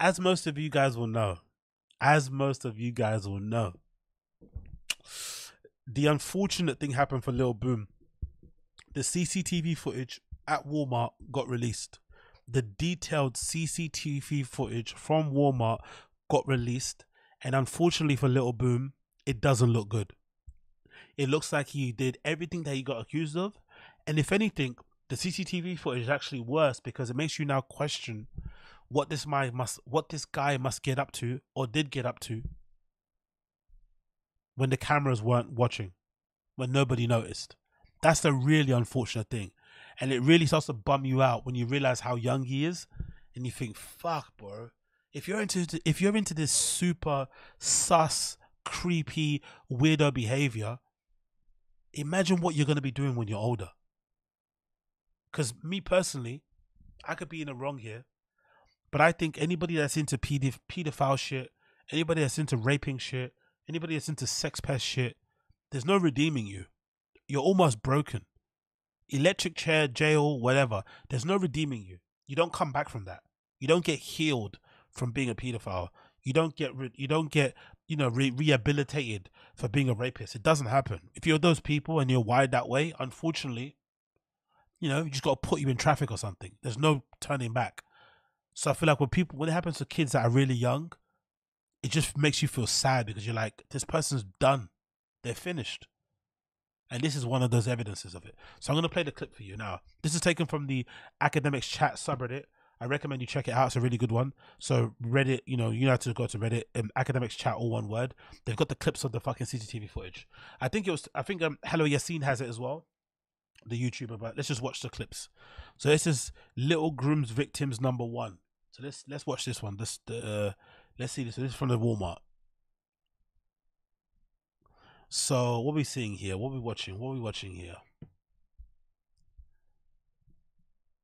as most of you guys will know, the unfortunate thing happened for Lil Boom. The CCTV footage at Walmart got released. The detailed CCTV footage from Walmart got released, and unfortunately for Lil Boom, it doesn't look good. It looks like he did everything that he got accused of, and if anything, the CCTV footage is actually worse because it makes you now question what this man must, what this guy must get up to or did get up to when the cameras weren't watching, when nobody noticed. That's the really unfortunate thing, and it really starts to bum you out when you realize how young he is, and you think, "Fuck, bro! If you're into this super sus, creepy, weirdo behavior, imagine what you're gonna be doing when you're older." Because me personally, I could be in the wrong here, but I think anybody that's into pedophile shit, anybody that's into raping shit, anybody that's into sex pest shit, there's no redeeming you. You're almost broken. Electric chair, jail, whatever. There's no redeeming you. You don't come back from that. You don't get healed from being a pedophile. You don't get rehabilitated for being a rapist. It doesn't happen. If you're those people and you're wired that way, unfortunately, you know, you just got to put you in traffic or something. There's no turning back. So I feel like when it happens to kids that are really young, it just makes you feel sad because you're like, this person's done. They're finished. And this is one of those evidences of it. So I'm going to play the clip for you now. This is taken from the Akademiks Chat subreddit. I recommend you check it out. It's a really good one. So Reddit, you have to go to Reddit, Akademiks Chat, all one word. They've got the clips of the fucking CCTV footage. I think Hello Yassine has it as well, the YouTuber, but let's just watch the clips. So this is Little Groom's Victims #1. So let's watch this one. Let's see this. So this is from the Walmart. So what are we seeing here? What are we watching here?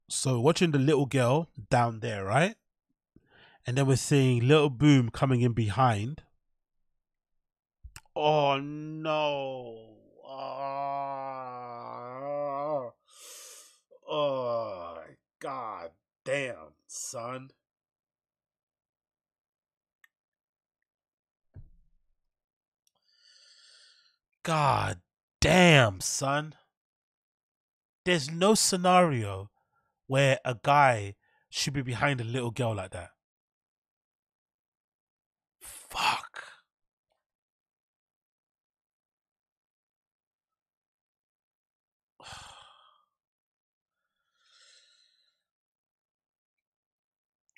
So watching the little girl down there, right? And then we're seeing Lil Boom coming in behind. Oh no. Oh god damn, son. God damn, son. There's no scenario where a guy should be behind a little girl like that. Fuck.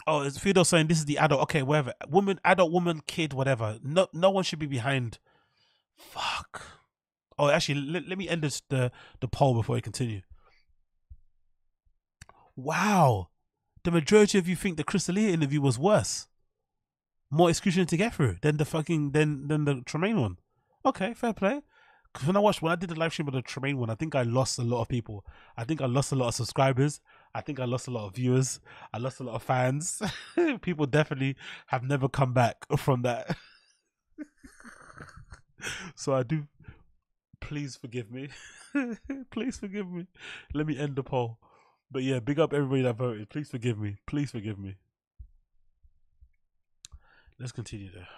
Oh, it's Fyodor saying this is the adult. Okay, whatever. Woman, adult, woman, kid, whatever. No one should be behind. Fuck. Oh, actually, let me end this, the poll before I continue. Wow. The majority of you think the Chris Alia interview was worse. More excruciating to get through than the Tremaine one. Okay, fair play. Because when I did the live stream of the Tremaine one, I think I lost a lot of people. I think I lost a lot of subscribers. I think I lost a lot of viewers. I lost a lot of fans. People definitely have never come back from that. So I do... Please forgive me. Please forgive me. Let me end the poll. But yeah, big up everybody that voted. Please forgive me. Please forgive me. Let's continue there.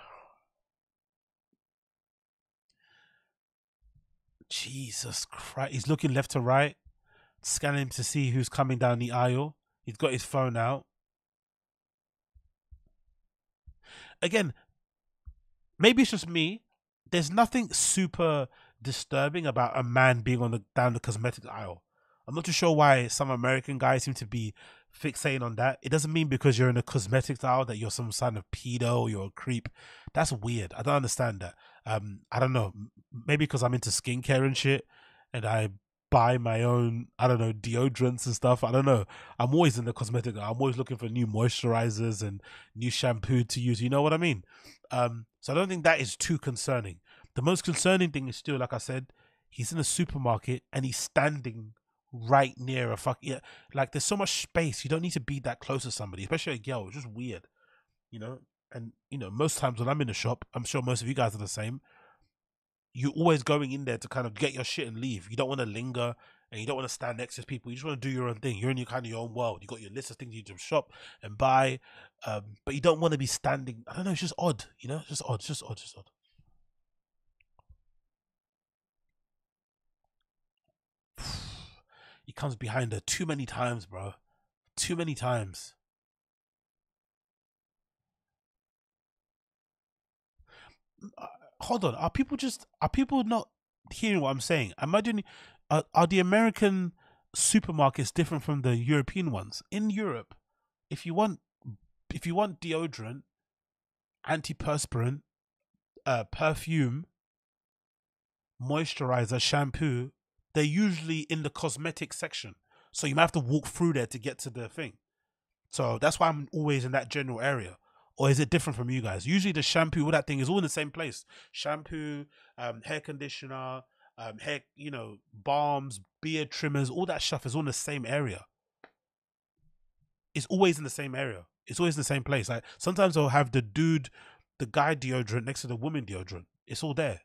Jesus Christ. He's looking left to right, scanning to see who's coming down the aisle. He's got his phone out. Again, maybe it's just me. There's nothing super disturbing about a man being on the down the cosmetics aisle. I'm not too sure why some American guys seem to be fixating on that. It doesn't mean because you're in a cosmetics aisle that you're some kind of pedo or you're a creep. That's weird. I don't understand that. I don't know. Maybe because I'm into skincare and shit and I buy my own, I don't know, deodorants and stuff. I don't know. I'm always in the cosmetic aisle. I'm always looking for new moisturizers and new shampoo to use. You know what I mean? So I don't think that is too concerning. The most concerning thing is still, like I said, he's in a supermarket and he's standing right near a fucking... Like, there's so much space. You don't need to be that close to somebody, especially a girl. It's just weird, you know? And, you know, most times when I'm in the shop, I'm sure most of you guys are the same, you're always going in there to kind of get your shit and leave. You don't want to linger and you don't want to stand next to people. You just want to do your own thing. You're in your kind of your own world. You got your list of things you need to shop and buy, but you don't want to be standing. I don't know. It's just odd, you know. It's just odd. It's just odd. It's just odd. He comes behind her too many times, bro. Too many times. Hold on. Are people not hearing what I'm saying? Am I doing? Are the American supermarkets different from the European ones? In Europe, if you want deodorant, antiperspirant, perfume, moisturizer, shampoo, they're usually in the cosmetic section. So you might have to walk through there to get to the thing. So that's why I'm always in that general area. Or is it different from you guys? Usually the shampoo, all that thing is all in the same place. Shampoo, hair conditioner, hair, you know, balms, beard trimmers, all that stuff is all in the same area. It's always in the same area. It's always in the same place. Like sometimes I'll have the guy deodorant next to the woman deodorant. It's all there.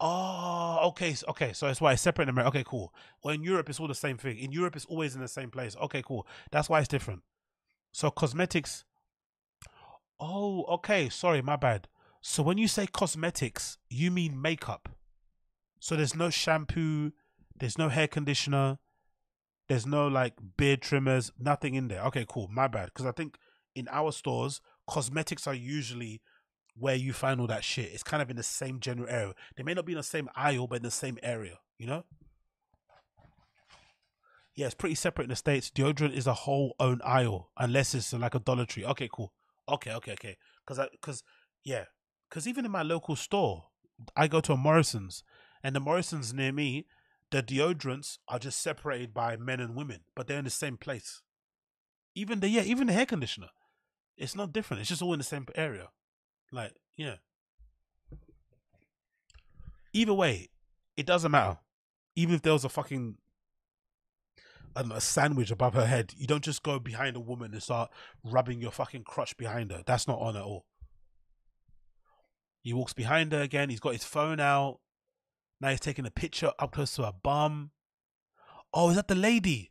Oh, okay. So that's why it's separate in America. Okay, cool. Well, in Europe, it's all the same thing. In Europe, it's always in the same place. Okay, cool. That's why it's different. So cosmetics. Oh, okay. Sorry, my bad. So when you say cosmetics, you mean makeup. So there's no shampoo. There's no hair conditioner. There's no like beard trimmers. Nothing in there. Okay, cool. My bad. Because I think in our stores, cosmetics are usually where you find all that shit. It's kind of in the same general area. They may not be in the same aisle, but in the same area, you know? Yeah, it's pretty separate in the States. Deodorant is a whole own aisle, unless it's like a Dollar Tree. Okay, cool. Okay. Because even in my local store, I go to a Morrison's, and the Morrison's near me, the deodorants are just separated by men and women, but they're in the same place. Even the hair conditioner, it's not different. It's just all in the same area. Like, yeah. Either way, it doesn't matter. Even if there was a fucking, I don't know, a sandwich above her head, you don't just go behind a woman and start rubbing your fucking crotch behind her. That's not on at all. He walks behind her again. He's got his phone out. Now he's taking a picture up close to her bum. Oh, is that the lady?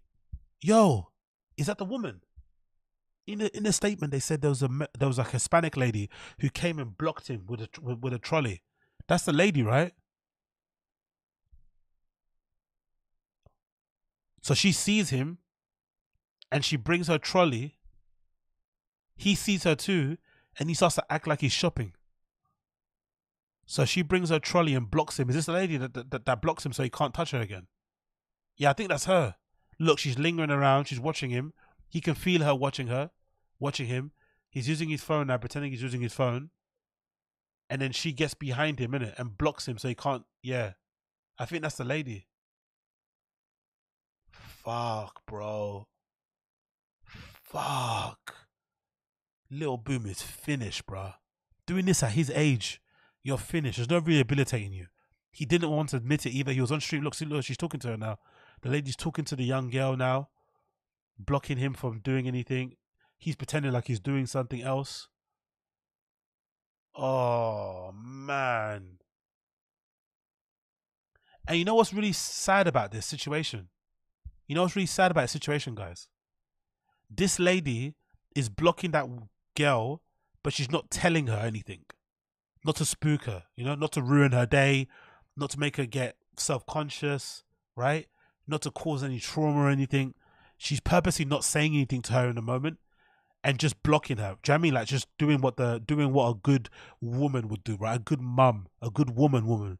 Yo, is that the woman? In the statement, they said there was a Hispanic lady who came and blocked him with a trolley. That's the lady, right? So she sees him, and she brings her trolley. He sees her too, and he starts to act like he's shopping. So she brings her trolley and blocks him. Is this the lady that blocks him so he can't touch her again? Yeah, I think that's her. Look, she's lingering around. She's watching him. He can feel her watching him. He's using his phone now, pretending he's using his phone. And then she gets behind him, innit, and blocks him so he can't. Yeah. I think that's the lady. Fuck, bro. Fuck. Lil Boom is finished, bro. Doing this at his age, you're finished. There's no rehabilitating you. He didn't want to admit it either. He was on stream. Look, see, look, she's talking to her now. The lady's talking to the young girl now, blocking him from doing anything. He's pretending like he's doing something else. Oh, man. And you know what's really sad about this situation? You know what's really sad about the situation, guys? This lady is blocking that girl, but she's not telling her anything. Not to spook her, you know, not to ruin her day, not to make her get self-conscious, right? Not to cause any trauma or anything. She's purposely not saying anything to her in the moment and just blocking her. Do you know what I mean? Like just doing what a good woman would do, right? A good mum, a good woman.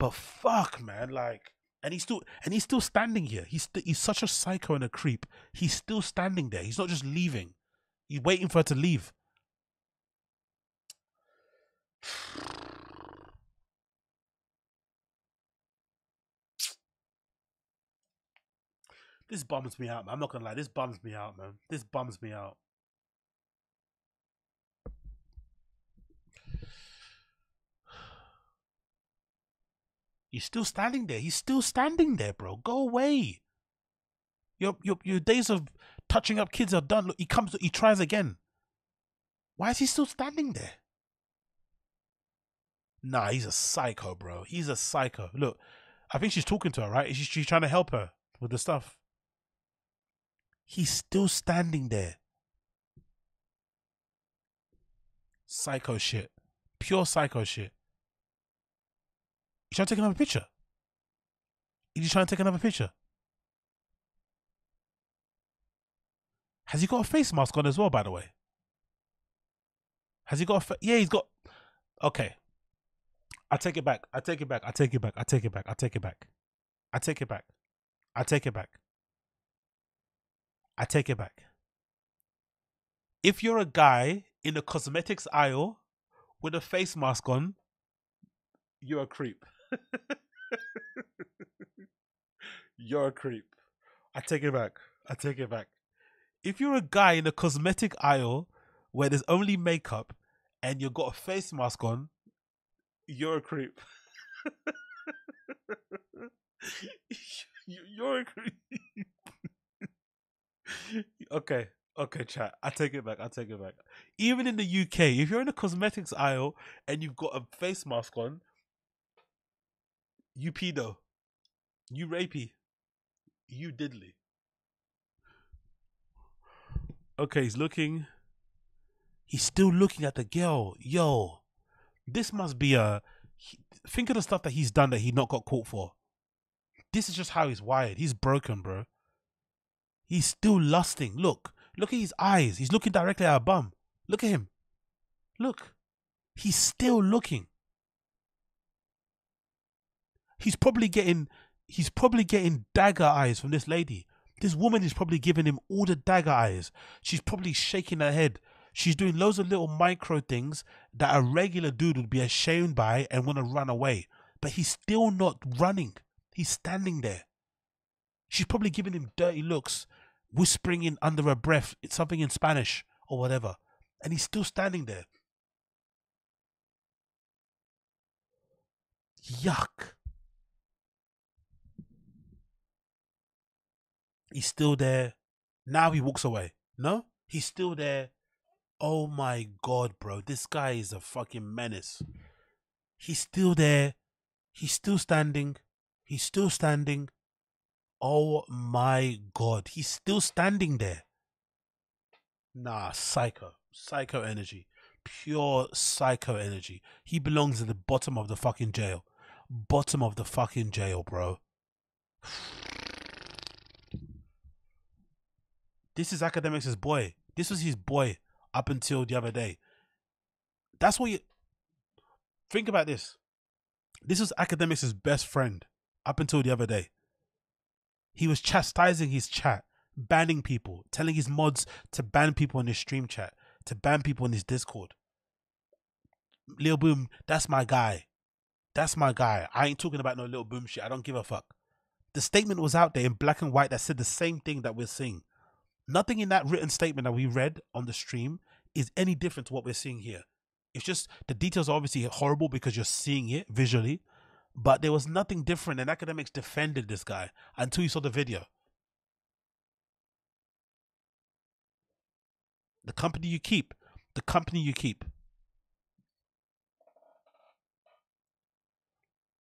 But fuck, man, like, and he's still standing here. He's such a psycho and a creep. He's still standing there. He's not just leaving. He's waiting for her to leave. This bums me out, man. I'm not going to lie. This bums me out, man. This bums me out. He's still standing there. He's still standing there, bro. Go away. Your days of touching up kids are done. Look, he comes, he tries again. Why is he still standing there? Nah, he's a psycho, bro. He's a psycho. Look, I think she's talking to her, right? She's trying to help her with the stuff. He's still standing there. Psycho shit. Pure psycho shit. He's trying to take another picture. He's trying to take another picture. Has he got a face mask on as well, by the way? Has he got a... yeah, he's got... Okay. I take it back. I take it back. I take it back. I take it back. I take it back. I take it back. I take it back. I take it back. If you're a guy in the cosmetics aisle with a face mask on, you're a creep. You're a creep. I take it back. I take it back. If you're a guy in a cosmetic aisle where there's only makeup and you've got a face mask on, you're a creep. You're a creep. Okay. Okay, chat. I take it back. I take it back. Even in the UK, if you're in a cosmetics aisle and you've got a face mask on, you pedo. You rapey. You diddly. Okay, he's looking. He's still looking at the girl. Yo, this must be a... think of the stuff that he's done that he not got caught for. This is just how he's wired. He's broken, bro. He's still lusting. Look. Look at his eyes. He's looking directly at her bum. Look at him. Look. He's still looking. He's probably getting dagger eyes from this lady. This woman is probably giving him all the dagger eyes. She's probably shaking her head. She's doing loads of little micro things that a regular dude would be ashamed by and want to run away. But he's still not running. He's standing there. She's probably giving him dirty looks, whispering in under her breath, it's something in Spanish or whatever. And he's still standing there. Yuck. He's still there. Now he walks away. No? He's still there. Oh my God, bro. This guy is a fucking menace. He's still there. He's still standing. He's still standing. Oh my God. He's still standing there. Nah, psycho. Psycho energy. Pure psycho energy. He belongs at the bottom of the fucking jail. Bottom of the fucking jail, bro. This is Akademiks' boy. This was his boy up until the other day. That's what you... think about this. This was Akademiks' best friend up until the other day. He was chastising his chat, banning people, telling his mods to ban people in his stream chat, to ban people in his Discord. Lil Boom, that's my guy. That's my guy. I ain't talking about no Lil Boom shit. I don't give a fuck. The statement was out there in black and white that said the same thing that we're seeing. Nothing in that written statement that we read on the stream is any different to what we're seeing here. It's just the details are obviously horrible because you're seeing it visually. But there was nothing different, and Akademiks defended this guy until you saw the video. The company you keep. The company you keep.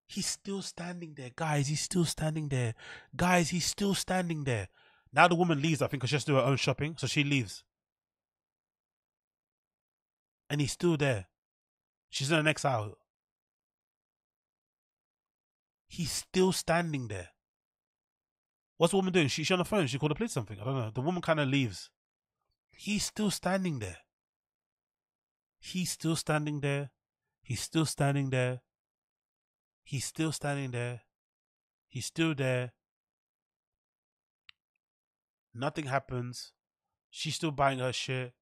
He's still standing there, guys. He's still standing there. Guys, he's still standing there. Now the woman leaves, I think, because she has to do her own shopping. So she leaves. And he's still there. She's in the next aisle. He's still standing there. What's the woman doing? She's on the phone. She called the police something. I don't know. The woman kind of leaves. He's still standing there. He's still standing there. He's still standing there. He's still standing there. He's still there. Nothing happens. She's still buying her shit.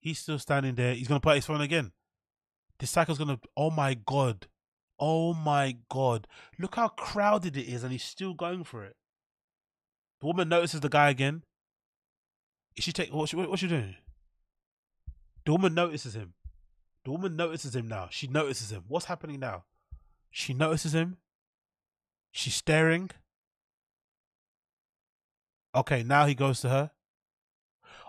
He's still standing there. He's going to put out his phone again. This cycle's going to... oh my God. Oh my God. Look how crowded it is and he's still going for it. The woman notices the guy again. Is she taking... what's she doing? The woman notices him. The woman notices him now. She notices him. What's happening now? She notices him. She's staring. Okay, now he goes to her.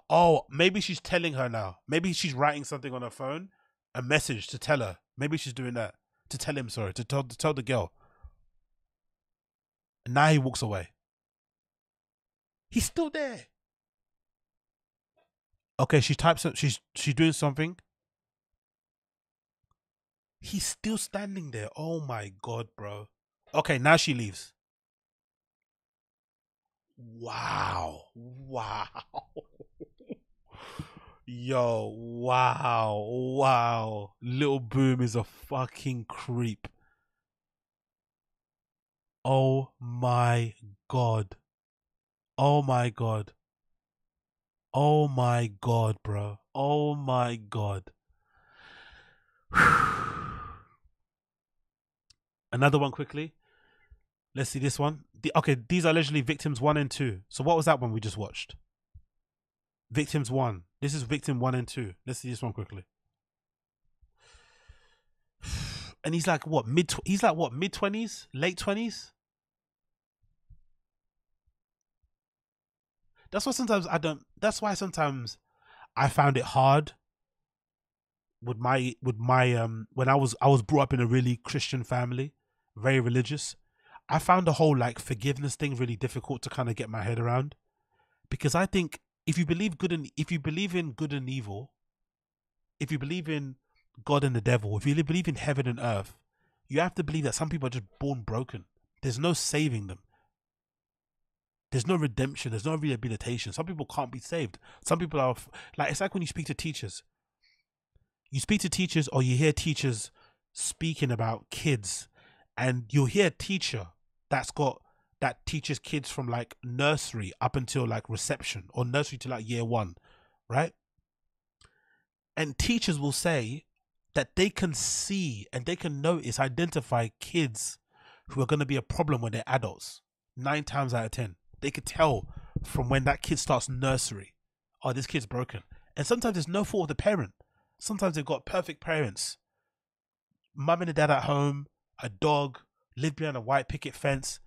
Oh, maybe she's telling her now. Maybe she's writing something on her phone. A message to tell her. Maybe she's doing that. To tell him, sorry, to tell the girl. And now he walks away. He's still there. Okay, she types up, she's doing something. He's still standing there. Oh my God, bro. Okay, now she leaves. Wow. Wow. Yo, wow. Wow. Lil Boom is a fucking creep. Oh my God. Oh my God. Oh my God, bro. Oh my God. Another one quickly. Let's see this one. Okay, these are allegedly victims 1 and 2. So what was that one we just watched? Victims 1. This is victim 1 and 2. Let's see this one quickly. And he's like what, mid-20s? Late 20s? That's why sometimes I found it hard with my when I was brought up in a really Christian family, very religious. I found the whole like forgiveness thing really difficult to kind of get my head around, because I think if you believe in good and evil, if you believe in God and the devil, if you believe in heaven and earth, you have to believe that some people are just born broken. There's no saving them. There's no redemption. There's no rehabilitation. Some people can't be saved. Some people are like, it's like when you speak to teachers. You speak to teachers or you hear teachers speaking about kids, and you'll hear a teacher that teaches kids from like nursery up until like reception, or nursery to like year 1, right? And teachers will say that they can see and they can notice, identify kids who are going to be a problem when they're adults. 9 times out of 10. They could tell from when that kid starts nursery, oh, this kid's broken. And sometimes there's no fault of the parent. Sometimes they've got perfect parents. Mum and a dad at home, a dog, live behind a white picket fence.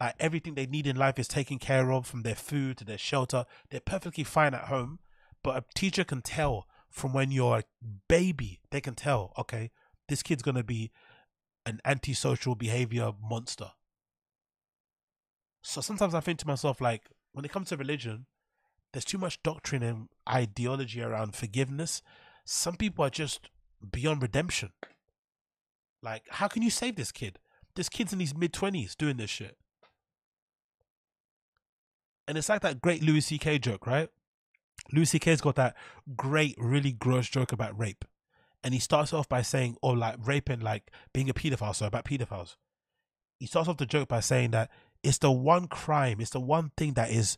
Like everything they need in life is taken care of, from their food to their shelter. They're perfectly fine at home. But a teacher can tell from when you're a baby, they can tell, okay, this kid's going to be an antisocial behavior monster. So sometimes I think to myself, like, when it comes to religion, there's too much doctrine and ideology around forgiveness. Some people are just beyond redemption. Like, how can you save this kid? This kid's in his mid-20s doing this shit. And it's like that great Louis C.K. joke, right? Louis C.K.'s got that great, really gross joke about rape. And he starts off by saying, or like raping, like being a pedophile, so about pedophiles. He starts off the joke by saying that it's the one crime, it's the one thing that is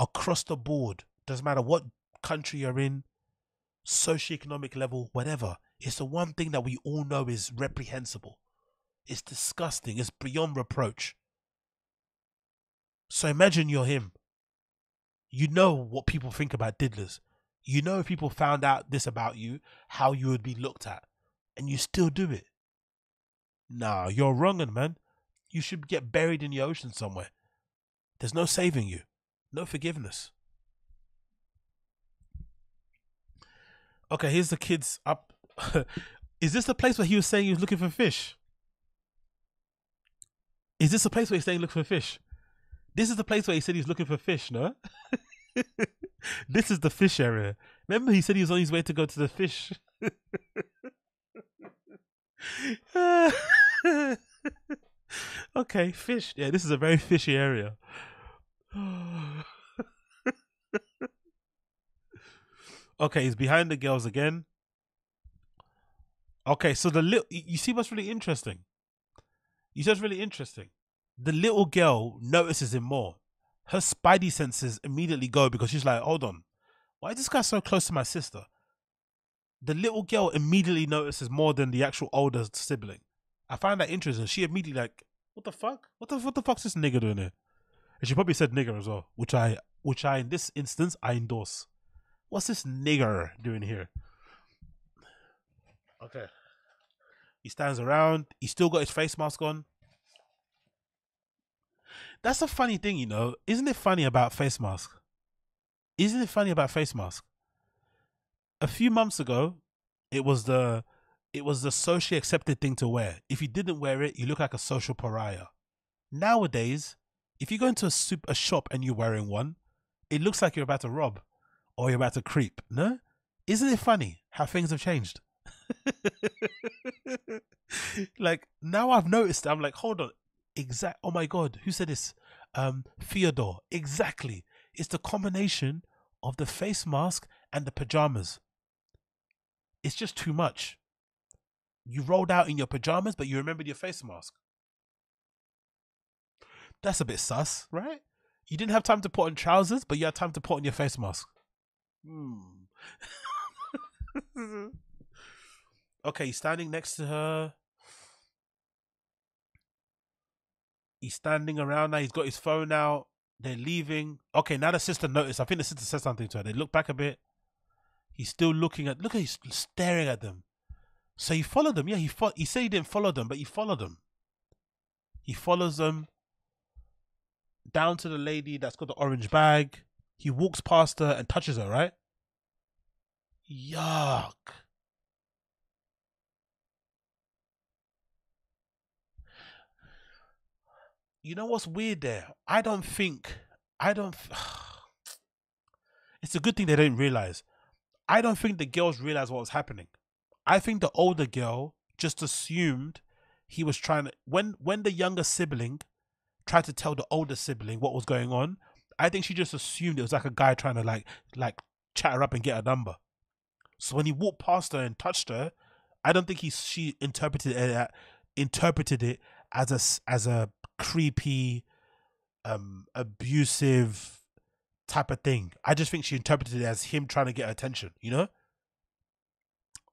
across the board. Doesn't matter what country you're in, socioeconomic level, whatever. It's the one thing that we all know is reprehensible. It's disgusting. It's beyond reproach. So imagine you're him. You know what people think about diddlers. You know if people found out this about you, how you would be looked at. And you still do it. Nah, you're wronging, man. You should get buried in the ocean somewhere. There's no saving you. No forgiveness. Okay, here's the kids up. Is this the place where he was saying he was looking for fish? Is this the place where he's saying look for fish? This is the place where he said he's looking for fish, no? This is the fish area. Remember he said he was on his way to go to the fish. Okay, fish. Yeah, this is a very fishy area. Okay, he's behind the girls again. Okay, so you see what's really interesting? You see what's really interesting? The little girl notices him more. Her spidey senses immediately go, because she's like, hold on, why is this guy so close to my sister? The little girl immediately notices more than the actual older sibling. I find that interesting. She immediately like, what the fuck? What the fuck's this nigga doing here? And she probably said nigger as well, which I in this instance I endorse. What's this nigger doing here? Okay. He stands around. He's still got his face mask on. That's a funny thing, you know. Isn't it funny about face mask? Isn't it funny about face mask? A few months ago, it was the socially accepted thing to wear. If you didn't wear it, you look like a social pariah. Nowadays, If you go into a shop and you're wearing one, it looks like you're about to rob or you're about to creep. No? Isn't it funny how things have changed? Like, now I've noticed, I'm like, hold on, oh my God, who said this? Theodore. Exactly. It's the combination of the face mask and the pajamas. It's just too much. You rolled out in your pajamas, but you remembered your face mask. That's a bit sus, right? You didn't have time to put on trousers, but you had time to put on your face mask. Okay, he's standing next to her. He's standing around now. He's got his phone out. They're leaving. Okay, now the sister noticed. I think the sister said something to her. They look back a bit. He's still looking at... Look at he's staring at them. So he followed them. Yeah, he said he didn't follow them, but he followed them. He follows them down to the lady that's got the orange bag. He walks past her and touches her, right? Yuck. You know what's weird there? I don't... It's a good thing they didn't realise. I don't think the girls realised what was happening. I think the older girl just assumed he was trying to... When the younger sibling tried to tell the older sibling what was going on, I think she just assumed it was like a guy trying to like chat her up and get her number. So when he walked past her and touched her, I don't think she interpreted it as a creepy, abusive type of thing. I just think she interpreted it as him trying to get her attention, you know?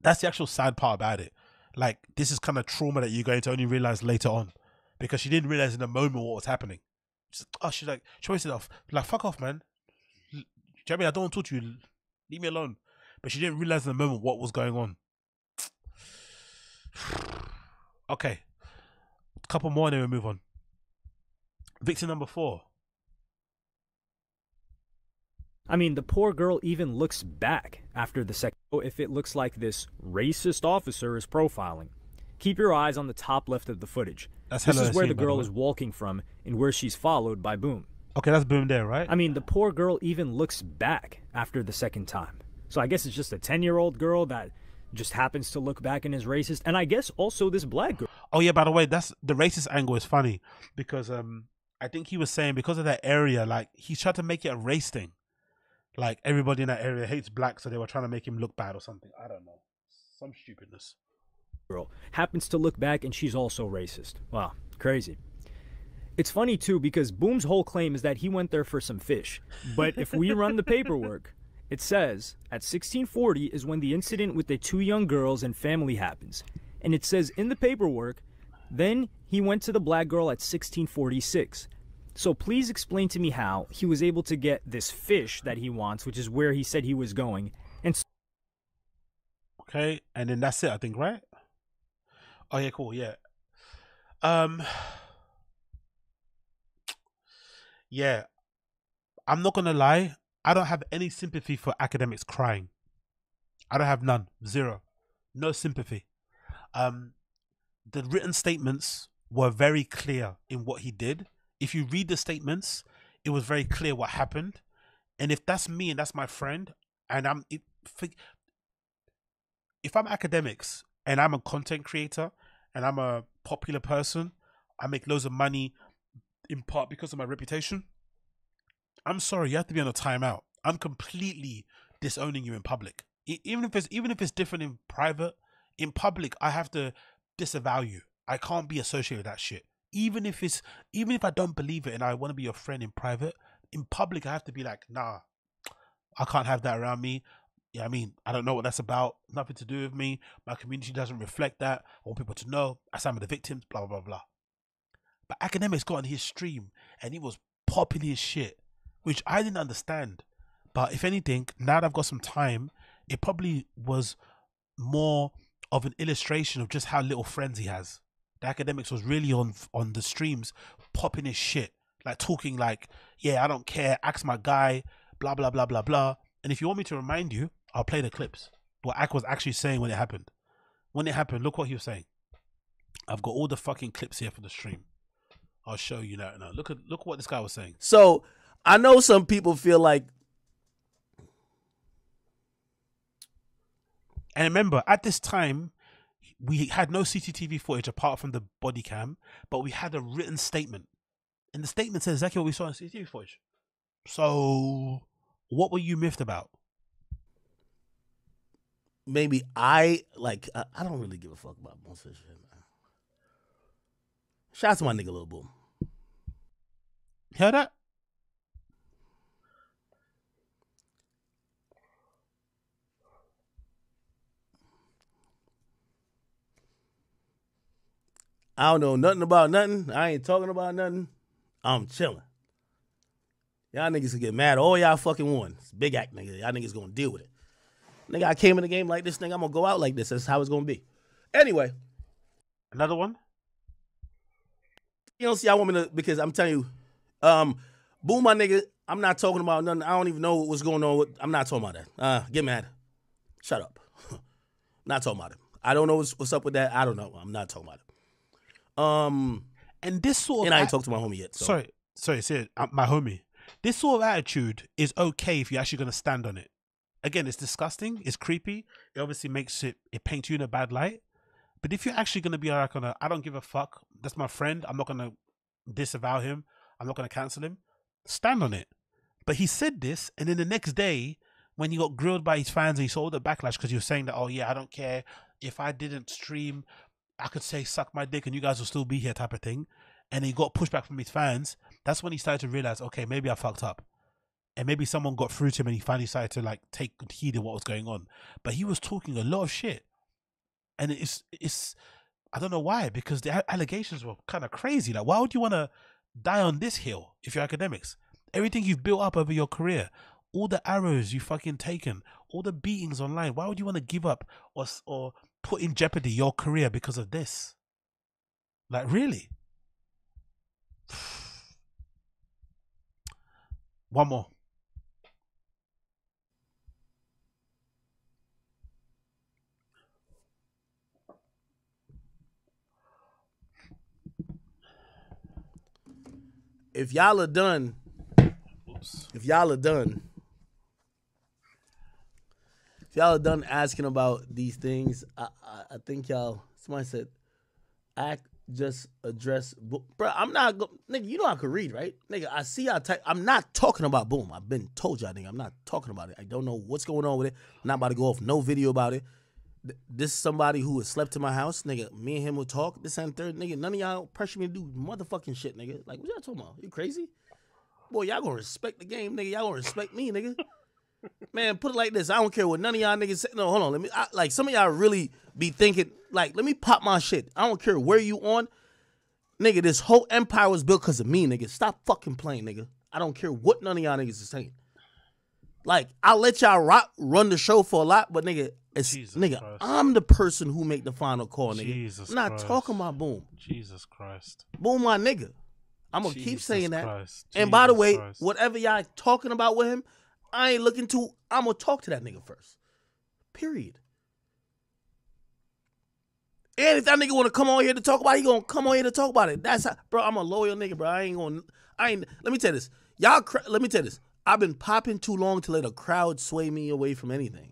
That's the actual sad part about it. Like, this is kind of trauma that you're going to only realize later on, because she didn't realize in the moment what was happening. She's like, she wasted off. Like, fuck off, man. Do you know what I mean? I don't want to talk to you. Leave me alone. But she didn't realize in the moment what was going on. Okay. A couple more and then we move on. Victim number 4. I mean, the poor girl even looks back after the second. If it looks like this racist officer is profiling, keep your eyes on the top left of the footage. This is where the girl is walking from and where she's followed by Boom. Okay, that's Boom there, right? I mean, the poor girl even looks back after the second time. So I guess it's just a 10-year-old girl that just happens to look back and is racist. And I guess also this black girl. Oh, yeah, by the way, that's the racist angle is funny because I think he was saying because of that area, like, he tried to make it a race thing. Like, everybody in that area hates black, so they were trying to make him look bad or something. I don't know. Some stupidness. Girl happens to look back, and she's also racist. Wow, crazy. It's funny, too, because Boom's whole claim is that he went there for some fish. But if we run the paperwork, it says at 1640 is when the incident with the 2 young girls and family happens. And it says in the paperwork, then he went to the black girl at 1646. So please explain to me how he was able to get this fish that he wants, which is where he said he was going. And so okay, and then that's it, I think, right? Oh yeah, cool, yeah. Yeah, I'm not gonna lie. I don't have any sympathy for academics crying. I don't have none, 0, no sympathy. The written statements were very clear in what he did. If you read the statements, it was very clear what happened. And if that's me and that's my friend, and if I'm academics and I'm a content creator and I'm a popular person, I make loads of money in part because of my reputation, I'm sorry, you have to be on a timeout. I'm completely disowning you in public. Even if it's different in private, in public, I have to disavow you. I can't be associated with that shit. Even if I don't believe it and I want to be your friend in private, in public I have to be like, nah, I can't have that around me. Yeah, I mean, I don't know what that's about. Nothing to do with me. My community doesn't reflect that. I want people to know. I stand with the victims. Blah blah blah. But academics got on his stream and he was popping his shit, which I didn't understand. But if anything, now that I've got some time, it probably was more of an illustration of just how little friends he has. The academics was really on the streams popping his shit, like talking like, yeah, I don't care, Ak's my guy, blah blah blah blah blah. And if you want me to remind you, I'll play the clips, what Ak was actually saying when it happened. When it happened, look what he was saying. I've got all the fucking clips here for the stream. I'll show you that now. Look at what this guy was saying. So I know some people feel like, and remember at this time we had no CCTV footage apart from the body cam, but we had a written statement, and the statement says exactly what we saw in CCTV footage. So what were you miffed about? Maybe I don't really give a fuck about most of this shit, man. Shout out to my nigga Lil Boom. Hear that? I don't know nothing about nothing. I ain't talking about nothing. I'm chilling. Y'all niggas can get mad. All y'all fucking won. It's big act, nigga. Y'all niggas gonna deal with it. Nigga, I came in the game like this, nigga. I'm gonna go out like this. That's how it's gonna be. Anyway. Another one? You don't see how women are, because I'm telling you, Boom, my nigga, I'm not talking about nothing. I don't even know what's going on. I'm not talking about that. Get mad. Shut up. Not talking about it. I don't know what's up with that. I don't know. I'm not talking about it. And this sort of... And I ain't talked to my homie yet. So. Sorry, my homie. This sort of attitude is okay if you're actually going to stand on it. Again, it's disgusting. It's creepy. It obviously makes it... It paints you in a bad light. But if you're actually going to be like on a, I don't give a fuck, that's my friend, I'm not going to disavow him, I'm not going to cancel him, stand on it. But he said this, and then the next day, when he got grilled by his fans and he saw all the backlash because he was saying that, oh yeah, I don't care, if I didn't stream, I could say suck my dick and you guys will still be here type of thing. And he got pushback from his fans. That's when he started to realize, okay, maybe I fucked up. And maybe someone got through to him and he finally started to like take good heed of what was going on. But he was talking a lot of shit. And it's I don't know why, because the allegations were kind of crazy. Like, why would you want to die on this hill if you're Akademiks? Everything you've built up over your career, all the arrows you've fucking taken, all the beatings online, why would you want to give up or put in jeopardy your career because of this? Like, really? One more. If y'all are done, if y'all are done asking about these things, I think y'all, somebody said, just address, bro, I'm not, nigga, you know I could read, right? Nigga, I see y'all type, I'm not talking about Boom. I've been told y'all, nigga, I'm not talking about it. I don't know what's going on with it. I'm not about to go off no video about it. This is somebody who has slept in my house, nigga. Me and him will talk. This and third, nigga. None of y'all pressure me to do motherfucking shit, nigga. Like, what y'all talking about? You crazy? Boy, y'all gonna respect the game, nigga. Y'all gonna respect me, nigga. Man, put it like this. I don't care what none of y'all niggas say. No, hold on. Let me, like, some of y'all really be thinking, like, let me pop my shit. I don't care where you on. Nigga, this whole empire was built because of me, nigga. Stop fucking playing, nigga. I don't care what none of y'all niggas is saying. Like, I'll let y'all run the show for a lot, but nigga, it's, nigga, Christ. I'm the person who make the final call, nigga. Jesus I'm not Christ. Talking about Boom. Jesus Christ. Boom, my nigga. I'm gonna keep saying that. Christ. And Jesus by the way, Christ. Whatever y'all talking about with him, I ain't looking to. I'm gonna talk to that nigga first. Period. And if that nigga wanna come on here to talk about it, he gonna come on here to talk about it. That's how, bro. I'm a loyal nigga, bro. I ain't. Let me tell you this, y'all. Let me tell you this. I've been popping too long to let a crowd sway me away from anything.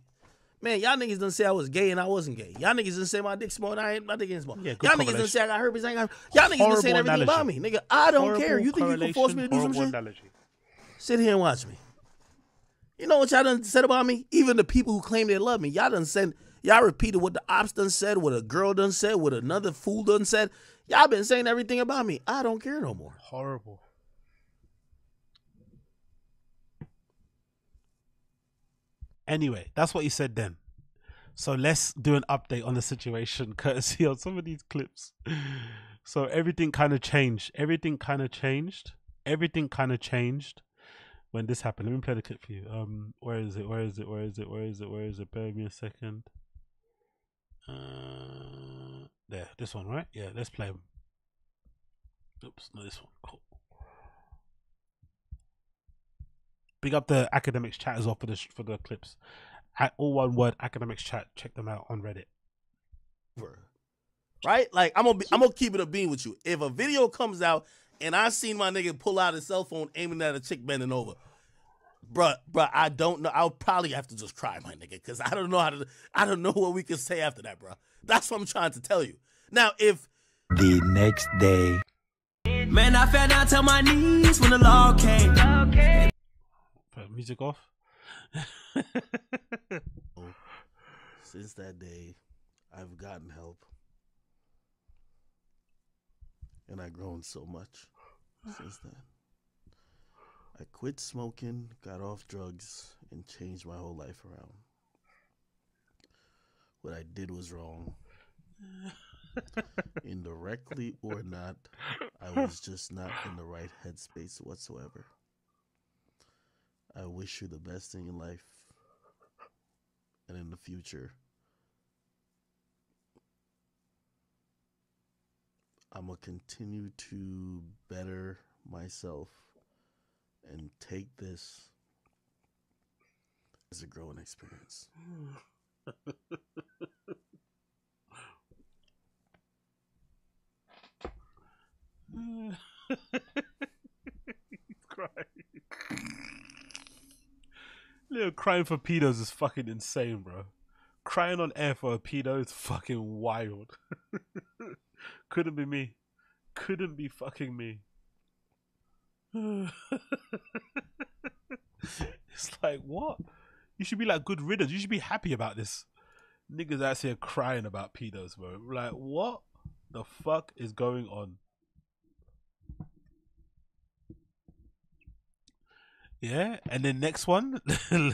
Man, y'all niggas didn't say I was gay and I wasn't gay. Y'all niggas didn't say my dick small and my dick ain't small. Yeah, y'all niggas didn't say I got herpes. I got herpes. Y'all niggas didn't say everything about me. Nigga, I don't care. You think you can force me to do some shit? Analogy. Sit here and watch me. You know what y'all done said about me? Even the people who claim they love me, y'all done said, y'all repeated what the ops done said, what a girl done said, what another fool done said. Y'all been saying everything about me. I don't care no more. Horrible. Anyway, that's what he said then. So let's do an update on the situation courtesy of some of these clips. So everything kind of changed. When this happened. Let me play the clip for you. Where is it? Bear me a second. There, this one, right? Yeah, let's play him. Oops, not this one. Cool. Big up the Akademiks Chat as well for the clips. At all one word, Akademiks Chat. Check them out on Reddit. Right? Like, I'm gonna keep it a bean with you. If a video comes out and I seen my nigga pull out his cell phone aiming at a chick bending over. Bruh, I don't know. I'll probably have to just cry, my nigga, because I don't know how to. I don't know what we can say after that, bruh. That's what I'm trying to tell you. Now, if the next day, man, I fell down to my knees when the law came. Okay. Put music off. Since that day, I've gotten help, and I've grown so much since then. I quit smoking, got off drugs, and changed my whole life around. What I did was wrong. Indirectly or not, I was just not in the right headspace whatsoever. I wish you the best in your life and in the future. I'm going to continue to better myself and take this as a growing experience. He's crying. Little crying for pedos is fucking insane, bro. Crying on air for a pedo is fucking wild. Couldn't be me. Couldn't be fucking me. It's like, what? You should be like good riddance. You should be happy about this. Niggas out here crying about pedos, bro. Like, what the fuck is going on? Yeah, and then next one.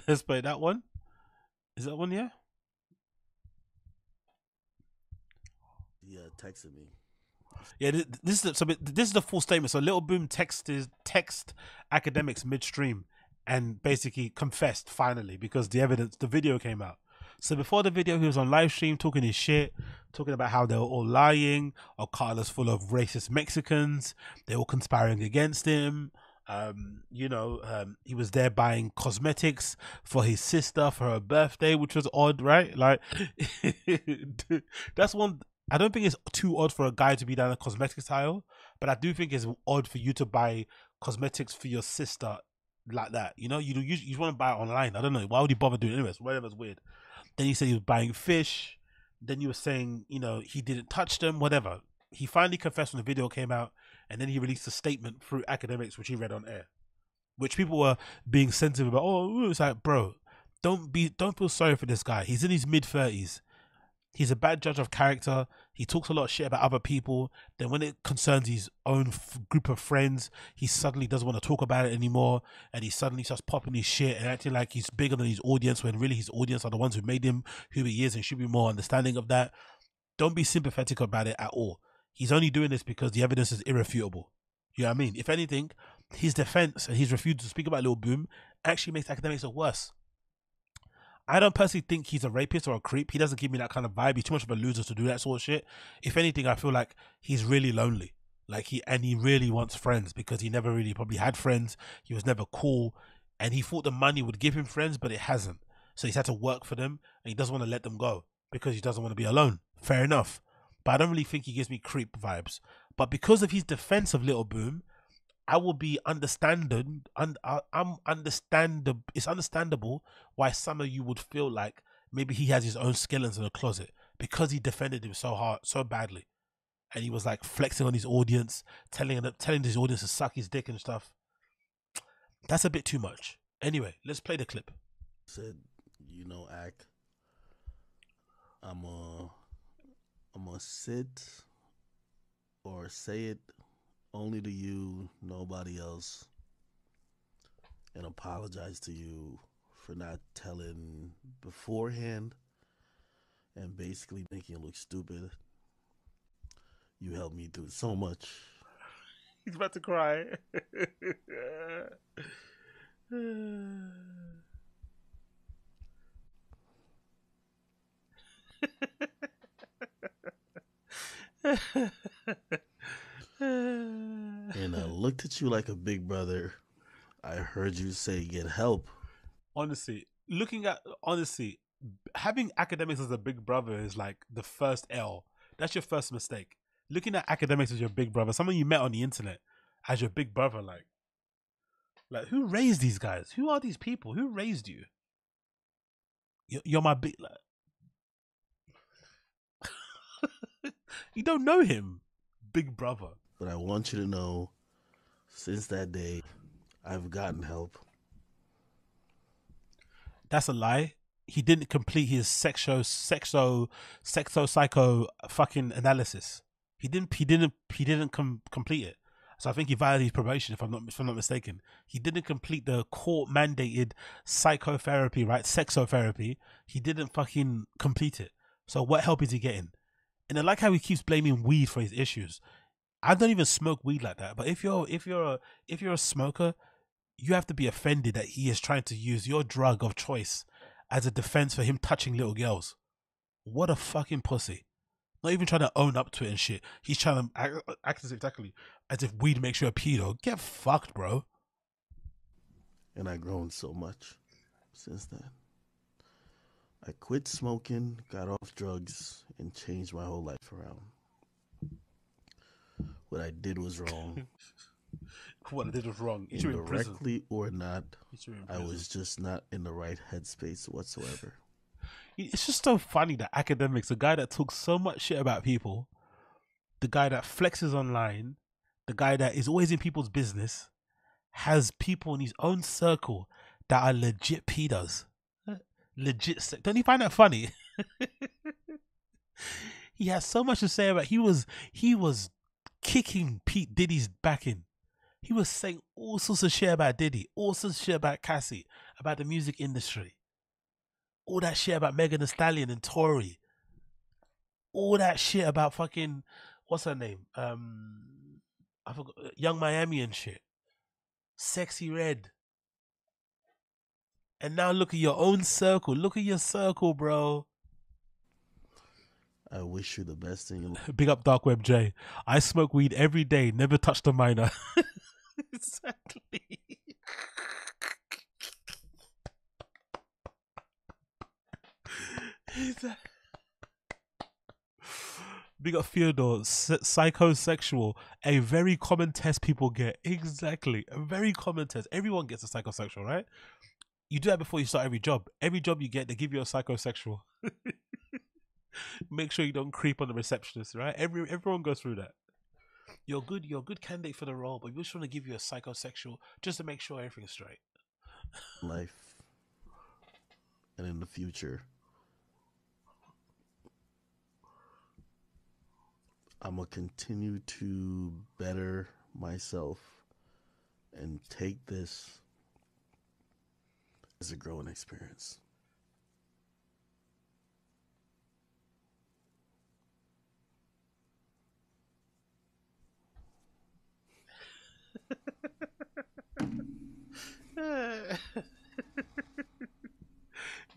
Let's play that one. Is that one, yeah? Yeah, texted me. Yeah, this is the full statement. So Lil Boom text Akademiks midstream and basically confessed finally because the evidence, the video came out. So before the video, he was on live stream talking his shit, talking about how they were all lying, Ocala's full of racist Mexicans, they were conspiring against him. He was there buying cosmetics for his sister for her birthday, which was odd, right? Like, that's one. I don't think it's too odd for a guy to be down a cosmetics aisle, but I do think it's odd for you to buy cosmetics for your sister like that. You know, you want to buy it online. I don't know. Why would you bother doing it? Anyways, whatever's weird. Then you said he was buying fish. Then you were saying, you know, he didn't touch them, whatever. He finally confessed when the video came out, and then he released a statement through Akademiks, which he read on air, which people were being sensitive about. Oh, it's like, bro, don't feel sorry for this guy. He's in his mid-30s. He's a bad judge of character. He talks a lot of shit about other people. Then when it concerns his own group of friends, he suddenly doesn't want to talk about it anymore. And he suddenly starts popping his shit and acting like he's bigger than his audience when really his audience are the ones who made him who he is and should be more understanding of that. Don't be sympathetic about it at all. He's only doing this because the evidence is irrefutable. You know what I mean? If anything, his defense and his refusal to speak about Lil Boom actually makes Akademiks look worse. I don't personally think he's a rapist or a creep. He doesn't give me that kind of vibe. He's too much of a loser to do that sort of shit. If anything, I feel like he's really lonely. Like he really wants friends because he never really probably had friends. He was never cool. And he thought the money would give him friends, but it hasn't. So he's had to work for them and he doesn't want to let them go because he doesn't want to be alone. Fair enough. But I don't really think he gives me creep vibes. But because of his defense of Lil Boom, I will be understanding, it's understandable why some of you would feel like maybe he has his own skeletons in the closet because he defended him so hard, so badly. And he was like flexing on his audience, telling his audience to suck his dick and stuff. That's a bit too much. Anyway, let's play the clip. Said, you know, Ak, I'm a sit or say it only to you, nobody else, and apologize to you for not telling beforehand and basically making it look stupid. You helped me through so much. He's about to cry. And I looked at you like a big brother. I heard you say get help. Honestly, having Akademiks as a big brother is like the first L. That's your first mistake. Looking at Akademiks as your big brother, someone you met on the internet. as your big brother, like who raised these guys? Who are these people? Who raised you? You're my big, like... You don't know him, big brother. But I want you to know, since that day, I've gotten help. That's a lie. He didn't complete his sexo psycho fucking analysis. He didn't complete it. So I think he violated his probation, if I'm not mistaken. He didn't complete the court mandated psychotherapy, right? Sexotherapy. He didn't fucking complete it. So what help is he getting? And I like how he keeps blaming weed for his issues. I don't even smoke weed like that. But if you're a smoker, you have to be offended that he is trying to use your drug of choice as a defense for him touching little girls. What a fucking pussy. Not even trying to own up to it and shit. He's trying to act as if weed makes you a pedo. Get fucked, bro. And I've grown so much since then. I quit smoking, got off drugs, and changed my whole life around. What I did was wrong. What I did was wrong. Indirectly or not, I was just not in the right headspace whatsoever. It's just so funny that Akademiks, the guy that talks so much shit about people, the guy that flexes online, the guy that is always in people's business, has people in his own circle that are legit pedos. Legit. Don't you find that funny? He has so much to say about. He was kicking Pete Diddy's back in. He was saying all sorts of shit about Diddy, all sorts of shit about Cassie, about the music industry, all that shit about Megan Thee Stallion and Tory, all that shit about fucking, what's her name? I forgot, Young Miami and shit, Sexy Red. And now look at your own circle. Look at your circle, bro. I wish you the best in your life. Big up Dark Web J. I smoke weed every day, never touched a minor. Exactly. Big up Theodore, psychosexual, a very common test people get. Exactly, a very common test. Everyone gets a psychosexual, right? You do that before you start every job. Every job you get, they give you a psychosexual. Make sure you don't creep on the receptionist, right? Everyone goes through that. You're a good candidate for the role, but we just want to give you a psychosexual just to make sure everything's straight. Life. And in the future, I'm going to continue to better myself and take this as a growing experience.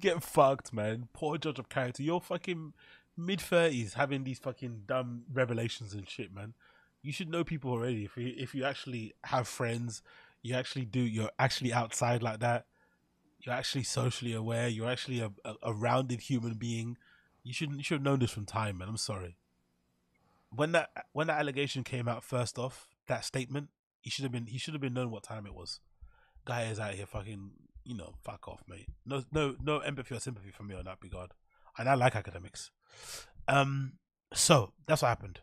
Get fucked, man. Poor judge of character. You're fucking mid-30s having these fucking dumb revelations and shit, man. You should know people already. If you actually have friends, you're actually outside like that, you're actually socially aware, you're actually a rounded human being, you should have known this from time, man. I'm sorry. When that allegation came out, first off, that statement, he should have been known what time it was. Guy is out here fucking, you know, fuck off, mate. No empathy or sympathy for me on that regard. And I like Akademiks. So that's what happened.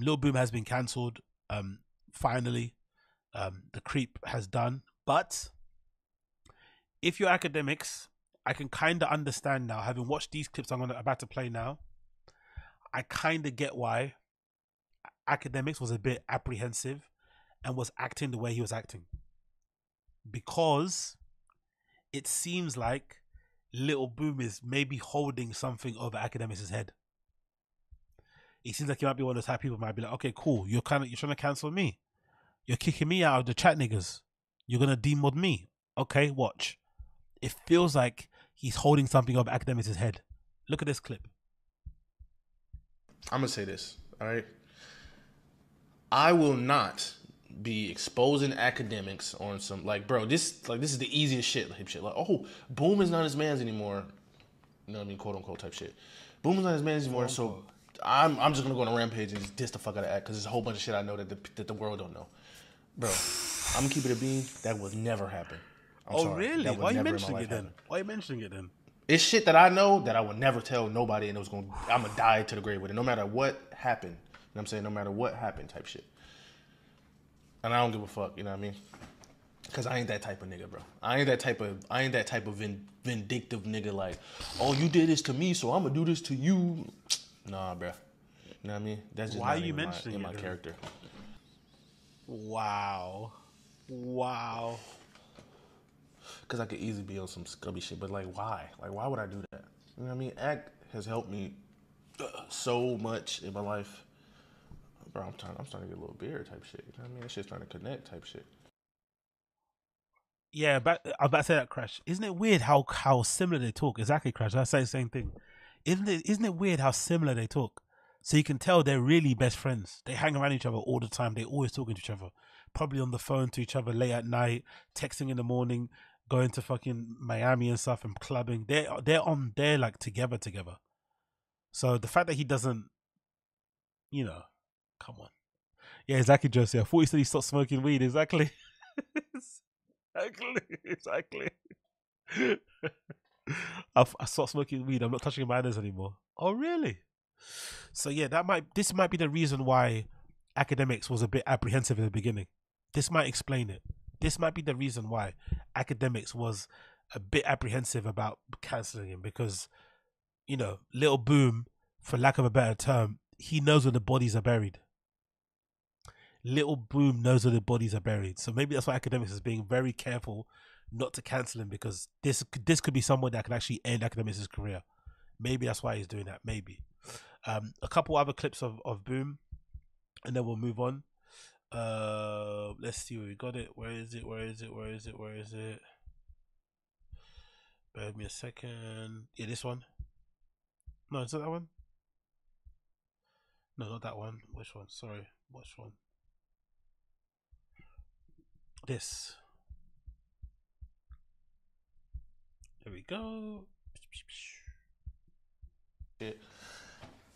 Lil Boom has been cancelled. Finally, the creep has done. But if you're Akademiks, I can kind of understand now. Having watched these clips I'm about to play now, I kind of get why Akademiks was a bit apprehensive and was acting the way he was acting, because it seems like Lil Boom is maybe holding something over Akademiks' head. It seems like he might be one of those type of people might be like, okay, cool, you're trying to cancel me, you're kicking me out of the chat, niggas, you're gonna demod me, okay, watch. It feels like he's holding something over Akademiks' head. Look at this clip. I'm gonna say this, all right? I will not be exposing Akademiks on some, like, bro, this is the easiest shit, like, oh, Boom is not his man's anymore. You know what I mean? Quote unquote type shit. Boom is not his man's anymore, so I'm just gonna go on a rampage and just diss the fuck out of Akademiks, because there's a whole bunch of shit I know that the world don't know. Bro, I'm keeping it a bean. That would never happen. I'm sorry. Really? Why are you mentioning it then? It's shit that I know that I would never tell nobody, and it was going. I'm gonna die to the grave with it, no matter what happened. You know what I'm saying? No matter what happened, type shit. And I don't give a fuck. You know what I mean? Cause I ain't that type of nigga, bro. I ain't that type of vindictive nigga. Like, oh, you did this to me, so I'm gonna do this to you. Nah, bro. You know what I mean? That's just why you mentioning my character. Wow. Cause I could easily be on some scummy shit, but like, why? Like, why would I do that? You know what I mean? Act has helped me so much in my life, bro. I'm starting to get a little beer type shit. You know what I mean? That shit's starting to connect type shit. Yeah, but I was about to say that, Crash. Isn't it weird how similar they talk? Exactly, Crash. I say the same thing. Isn't it weird how similar they talk? So you can tell they're really best friends. They hang around each other all the time. They're always talking to each other. Probably on the phone to each other late at night, texting in the morning, going to fucking Miami and stuff and clubbing. They're like together. So the fact that he doesn't, you know, come on. Yeah, exactly, Josie. I thought he said he stopped smoking weed. Exactly. I stopped smoking weed. I'm not touching my hands anymore. Oh, really? So yeah, this might be the reason why Akademiks was a bit apprehensive in the beginning. This might explain it. This might be the reason why Akademiks was a bit apprehensive about cancelling him, because, you know, Lil Boom, for lack of a better term, he knows where the bodies are buried. Lil Boom knows where the bodies are buried. So maybe that's why Akademiks is being very careful not to cancel him, because this could be someone that could actually end Akademiks' career. Maybe that's why he's doing that. Maybe. A couple other clips of Boom, and then we'll move on. Let's see where we got it. Where is it? Bear me a second. Yeah, this one. No, is it that one? No, not that one. Which one? Sorry. Which one? This. There we go. Shit.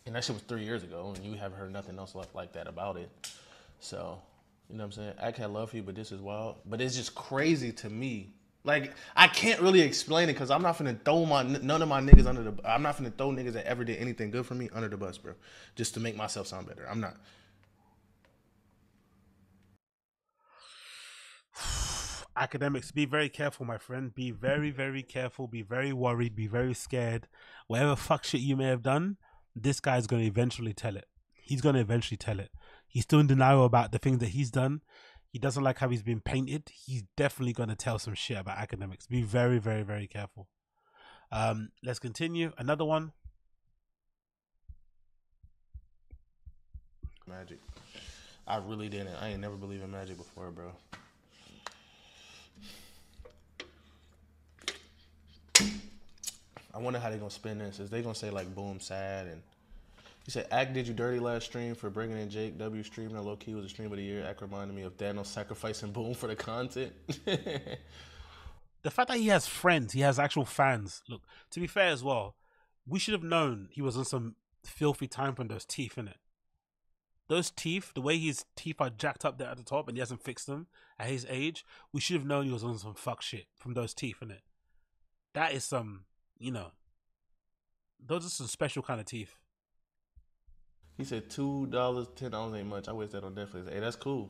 And that shit was 3 years ago, and you haven't heard nothing else like that about it. So, you know what I'm saying? I can't love you, but this is wild. But it's just crazy to me. Like, I can't really explain it, because I'm not finna throw I'm not finna throw niggas that ever did anything good for me under the bus, bro. Just to make myself sound better. I'm not. Akademiks, be very careful, my friend. Be very, very careful. Be very worried. Be very scared. Whatever fuck shit you may have done, this guy's going to eventually tell it. He's going to eventually tell it. He's still in denial about the things that he's done. He doesn't like how he's been painted. He's definitely going to tell some shit about Akademiks. Be very, very, very careful. Let's continue. Another one. Magic. I really didn't. I ain't never believed in magic before, bro. I wonder how they're going to spin this. Is they going to say, like, Boom sad? And you said, Ak did you dirty last stream for bringing in Jake W. Stream. And low-key was a stream of the year. Ak reminded me of Daniel sacrificing Boom for the content. The fact that he has friends, he has actual fans. Look, to be fair as well, we should have known he was on some filthy time from those teeth, innit? Those teeth, the way his teeth are jacked up there at the top and he hasn't fixed them at his age, we should have known he was on some fuck shit from those teeth, innit? That is some... You know, those are some special kind of teeth. He said $2, $10 ain't much. I waste that on Netflix. Hey, that's cool.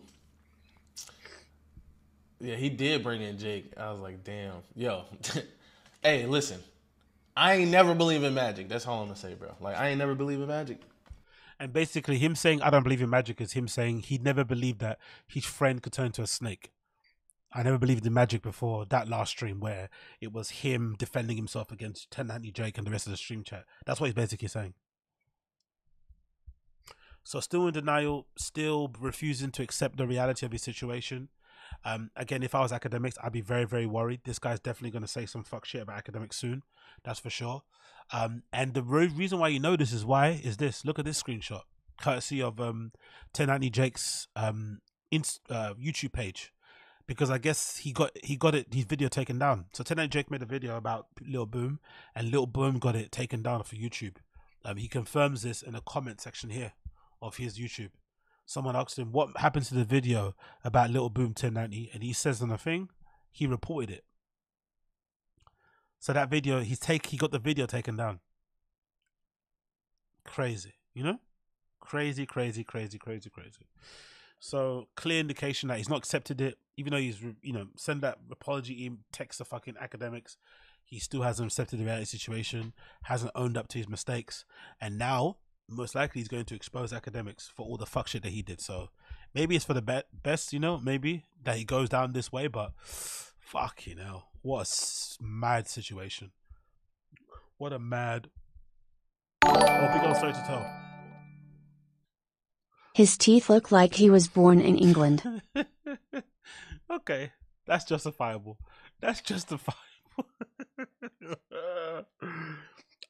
Yeah, he did bring in Jake. I was like, damn, yo. Hey, listen, I ain't never believe in magic. That's all I'm gonna say, bro. Like, I ain't never believe in magic. And basically, him saying I don't believe in magic is him saying he never believed that his friend could turn to a snake. I never believed in magic before that last stream where it was him defending himself against 1090 Jake and the rest of the stream chat. That's what he's basically saying. So still in denial, still refusing to accept the reality of his situation. Again, if I was Akademiks, I'd be very, very worried. This guy's definitely going to say some fuck shit about Akademiks soon. That's for sure. And the reason why you know this is why is this. Look at this screenshot. Courtesy of 1090 Jake's YouTube page. Because I guess his video taken down. So 1090 Jake made a video about Lil Boom, and Lil Boom got it taken down for YouTube. He confirms this in the comment section here of his YouTube. someone asked him what happened to the video about Lil Boom 1090, and he says on the thing he reported it. So that video, he got the video taken down. Crazy, you know? Crazy, crazy, crazy, crazy, crazy. So clear indication that he's not accepted it, even though he's, you know, send that apology email, text to fucking Akademiks. He still hasn't accepted the reality situation, hasn't owned up to his mistakes, and now most likely he's going to expose Akademiks for all the fuck shit that he did. So maybe it's for the best, you know, maybe that he goes down this way, but fuck, you know, what a mad situation. What a mad... Oh, big old story to tell. His teeth look like he was born in England. Okay, that's justifiable. That's justifiable.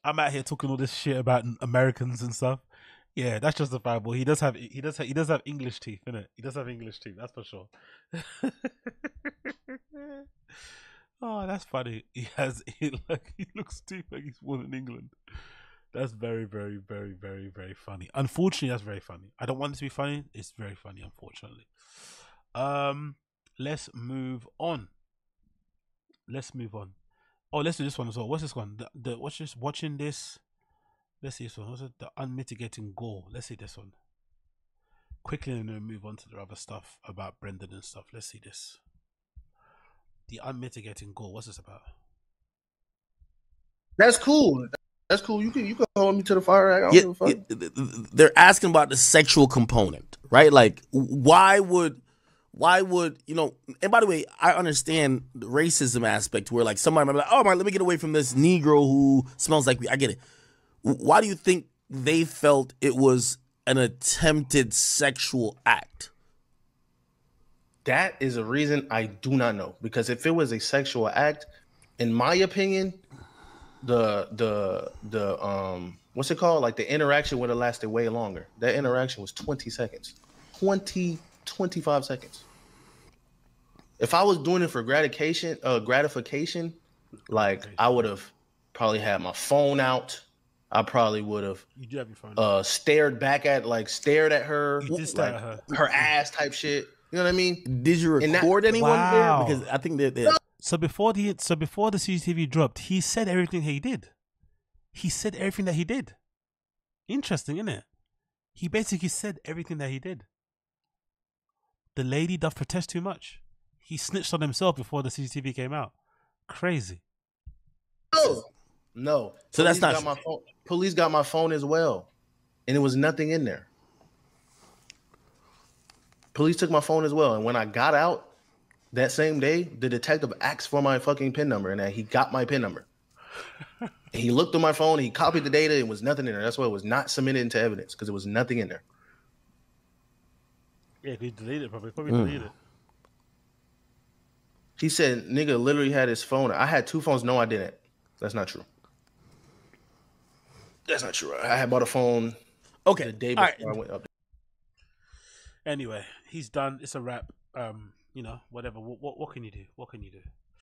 I'm out here talking all this shit about Americans and stuff. Yeah, that's justifiable. He does have English teeth, innit? He does have English teeth, that's for sure. Oh, that's funny. He looks teeth like he's born in England. That's very, very, very, very, very funny. Unfortunately, that's very funny. I don't want it to be funny. It's very funny, unfortunately. Let's move on. Let's move on. Oh, let's do this one as well. What's this one? What's this? Watching this. Let's see this one. What's it? The unmitigating gore. Let's see this one. Quickly, and then move on to the other stuff about Brendan and stuff. Let's see this. The unmitigating gore. What's this about? That's cool. That's cool. You can hold me to the fire. I don't give a fuck. They're asking about the sexual component, right? Like, why would you know? And by the way, I understand the racism aspect where like somebody might be like, oh my, let me get away from this Negro who smells like me. I get it. Why do you think they felt it was an attempted sexual act? That is a reason I do not know, because if it was a sexual act, in my opinion, the what's it called? Like the interaction would have lasted way longer. That interaction was 20 seconds, 25 seconds. If I was doing it for gratification, like I would have probably had my phone out. I probably would have stared at her, her ass type shit. You know what I mean? Did you record anyone there? Because I think that so before the CCTV dropped, he said everything he did. He said everything that he did. Interesting, isn't it? He basically said everything that he did. The lady doth protest too much. He snitched on himself before the CCTV came out. Crazy. No. So police, that's not my phone. Police got my phone as well, and it was nothing in there. Police took my phone as well, and when I got out that same day, the detective asked for my fucking PIN number, and he got my PIN number. He looked on my phone. He copied the data. It was nothing in there. That's why it was not submitted into evidence, because it was nothing in there. Yeah, he deleted it, probably deleted it. He said, nigga literally had his phone. I had two phones. No, I didn't. That's not true. That's not true. I had bought a phone the day before I went up there. Anyway, he's done. It's a wrap. You know, whatever. What can you do? What can you do?